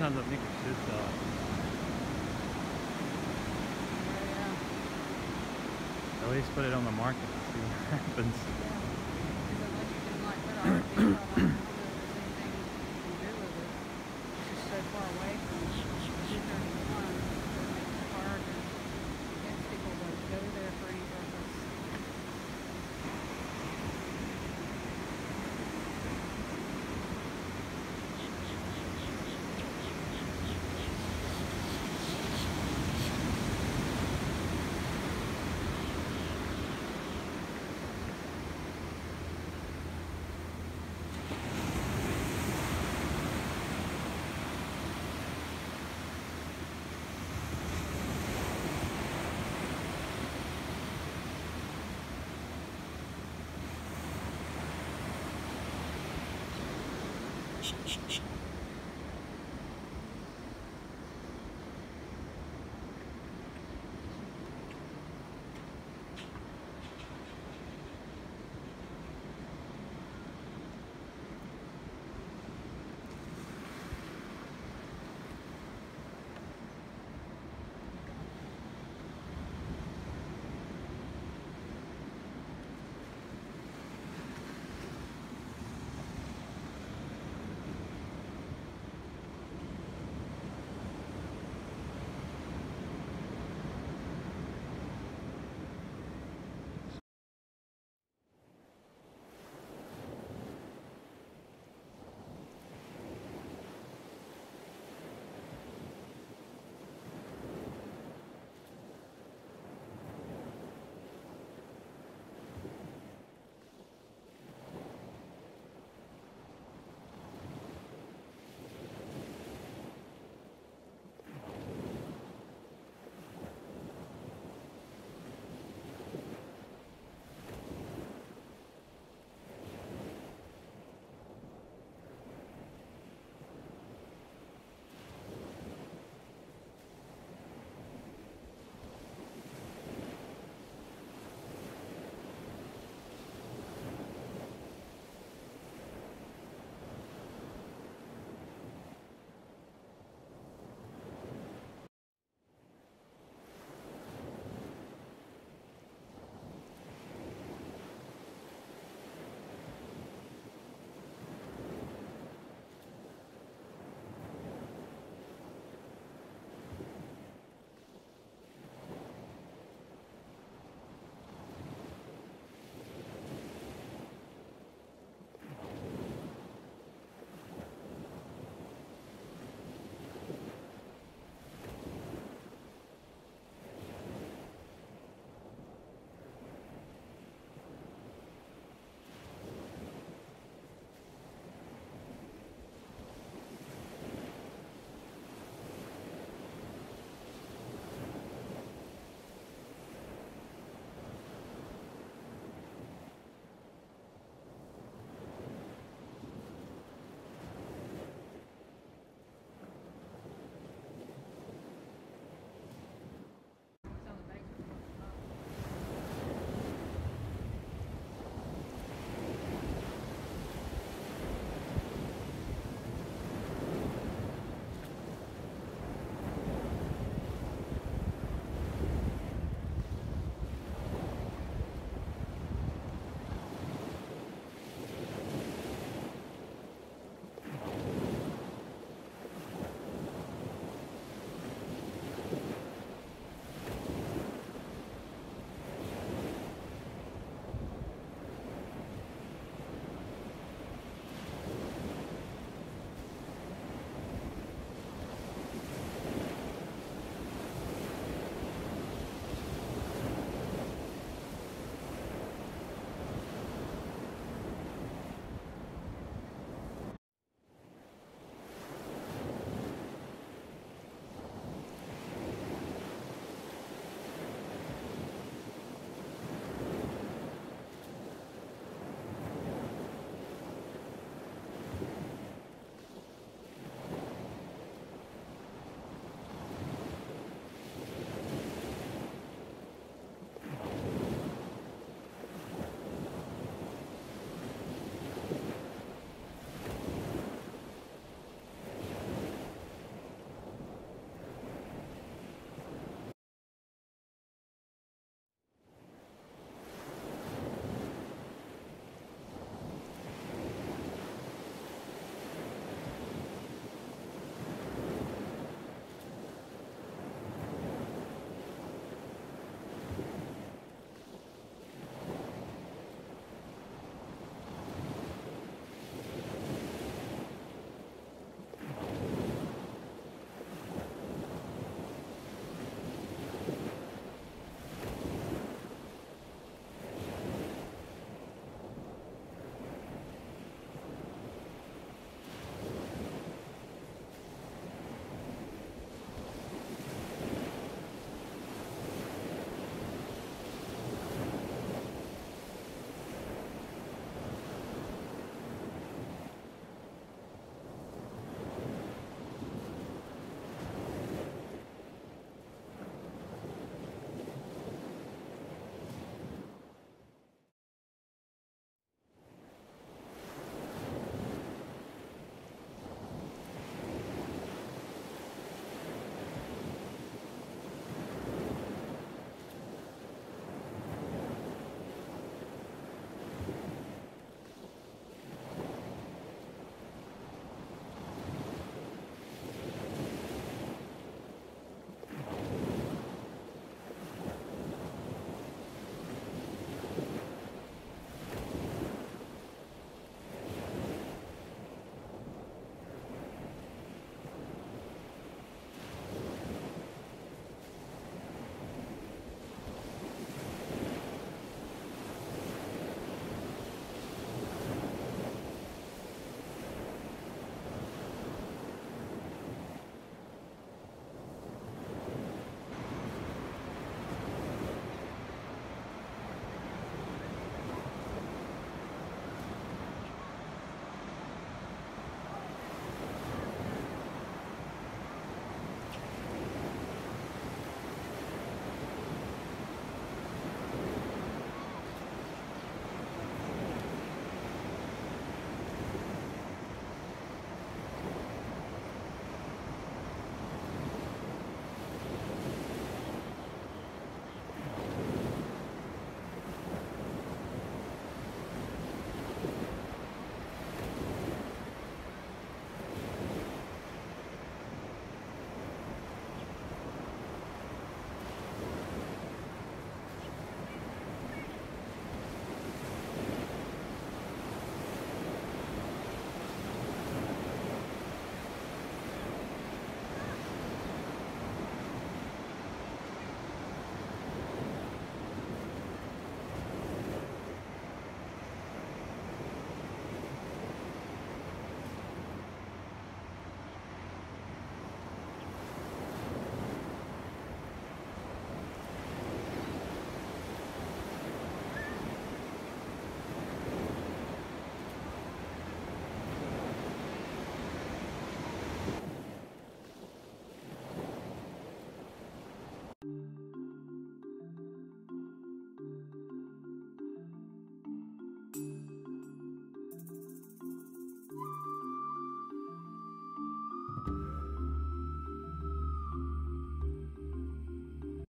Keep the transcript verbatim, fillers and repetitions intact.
上的那个石头。At least put it on the market and see what happens. Yeah, because unless you can like put it on the market, shh, shh, shh.